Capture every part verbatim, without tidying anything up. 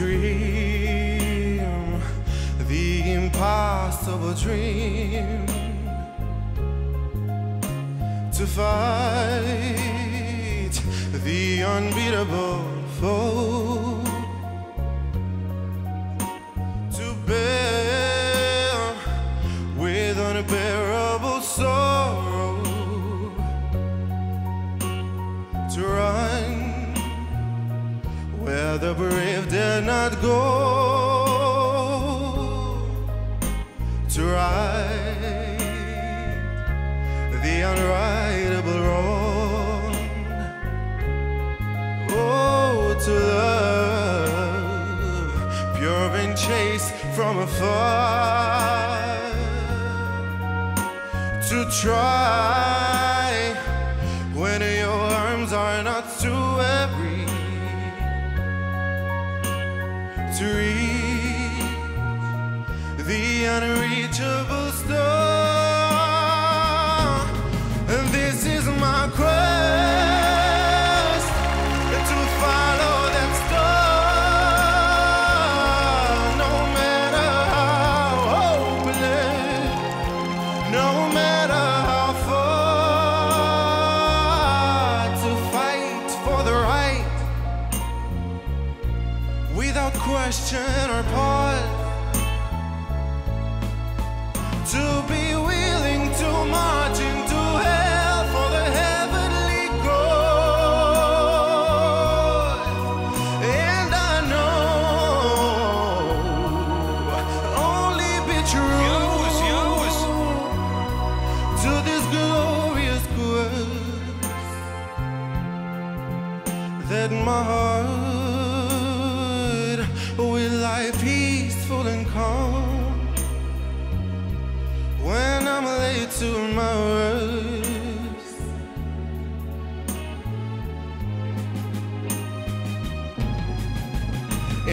dream, the impossible dream, to fight the unbeatable foe, to bear with unbearable sorrow, to run where the brave dare not go, to right the unrightable wrong, oh, to love, pure and chaste from afar, to try when your arms are not too heavy, to reach the unreachable star. And this is my quest, to follow that star, no matter how hopeless, no matter how far, to fight for the right without question or pause, to be willing to march into hell for the heavenly goal. And I know only be true to this glorious quest that my heart will lie peaceful and calm when I'm laid to my rest.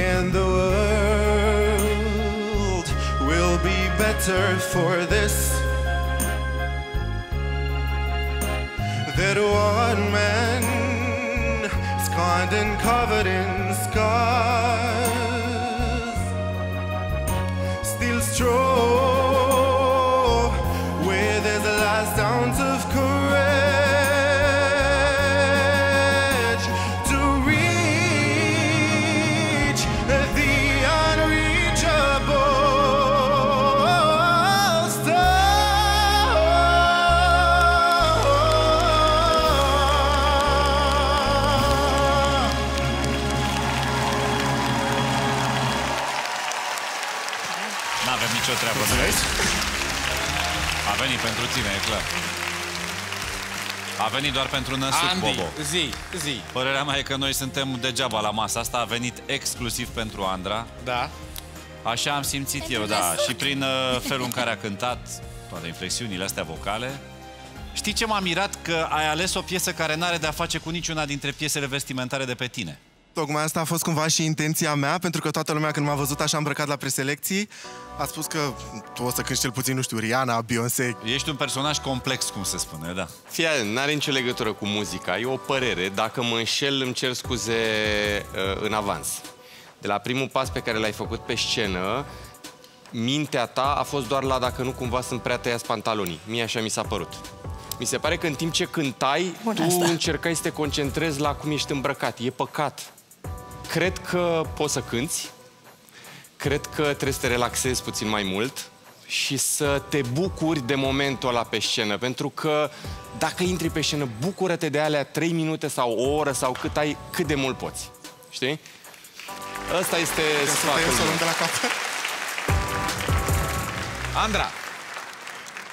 And the world will be better for this, that one man scorned and covered in scars stroll, where there's the last ounce of courage, to reach the unreachable star. N-avem nicio treabă, să vezi? A venit pentru tine, e clar. A venit doar pentru năsuc, Andy, Bobo. zi, zi. Părerea mea e că noi suntem degeaba la masa asta. A venit exclusiv pentru Andra. Da. Așa am simțit pentru eu, năsuc. Da. Și prin uh, felul în care a cântat, toate inflexiunile astea vocale. Știi ce m-a mirat? Că ai ales o piesă care n-are de-a face cu niciuna dintre piesele vestimentare de pe tine. Tocmai asta a fost cumva și intenția mea, pentru că toată lumea când m-a văzut așa îmbrăcat la preselecții, a spus că tu o să cânti cel puțin, nu știu, Rihanna, Beyoncé. Ești un personaj complex, cum se spune, da. Fie, n-are nicio legătură cu muzica, e o părere. Dacă mă înșel, îmi cer scuze uh, în avans. De la primul pas pe care l-ai făcut pe scenă, mintea ta a fost doar la dacă nu cumva sunt prea tăiați pantalonii. Mie așa mi s-a părut. Mi se pare că în timp ce cântai, Bun, tu asta. încercai să te concentrezi la cum ești îmbrăcat. E păcat. Cred că poți să cânti, cred că trebuie să te relaxezi puțin mai mult și să te bucuri de momentul ăla pe scenă, pentru că dacă intri pe scenă, bucură-te de alea trei minute sau o oră sau cât ai, cât de mult poți, știi? Ăsta este sfatul de la capăt. Andra!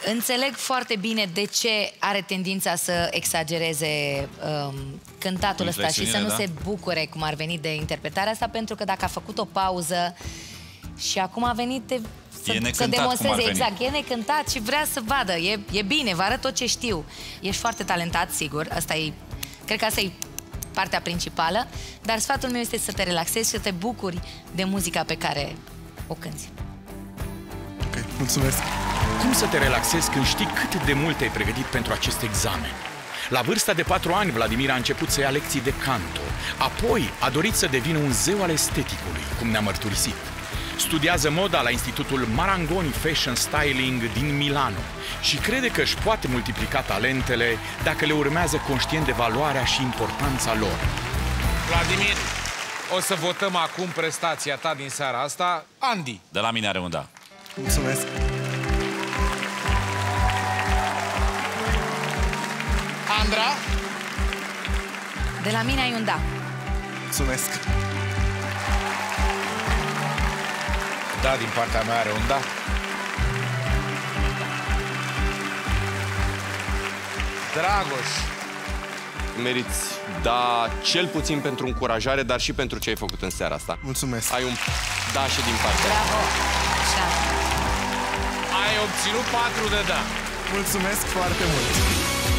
Înțeleg foarte bine de ce are tendința să exagereze um, cântatul ăsta și să nu da? se bucure cum ar veni de interpretarea asta, pentru că dacă a făcut o pauză și acum a venit de, să, să demonstreze, exact, e necântat și vrea să vadă, e, e bine, vă arăt tot ce știu. Ești foarte talentat, sigur, asta e, cred că asta e partea principală, dar sfatul meu este să te relaxezi și să te bucuri de muzica pe care o cânti. Ok, mulțumesc! Cum să te relaxezi când știi cât de mult te-ai pregătit pentru acest examen? La vârsta de patru ani, Vladimir a început să ia lecții de canto. Apoi a dorit să devină un zeu al esteticului, cum ne-a mărturisit. Studiază moda la Institutul Marangoni Fashion Styling din Milano și crede că își poate multiplica talentele dacă le urmează conștient de valoarea și importanța lor. Vladimir, o să votăm acum prestația ta din seara asta. Andy. De la mine are un da. Mulțumesc. Andra? De la mine ai un da. Mulțumesc. Da, din partea mea are un da. Dragoș. Meriți, da, cel puțin pentru încurajare, dar și pentru ce ai făcut în seara asta. Mulțumesc. Ai un da și din partea. Bravo. Da. Ai obținut patru de da. Mulțumesc foarte mult.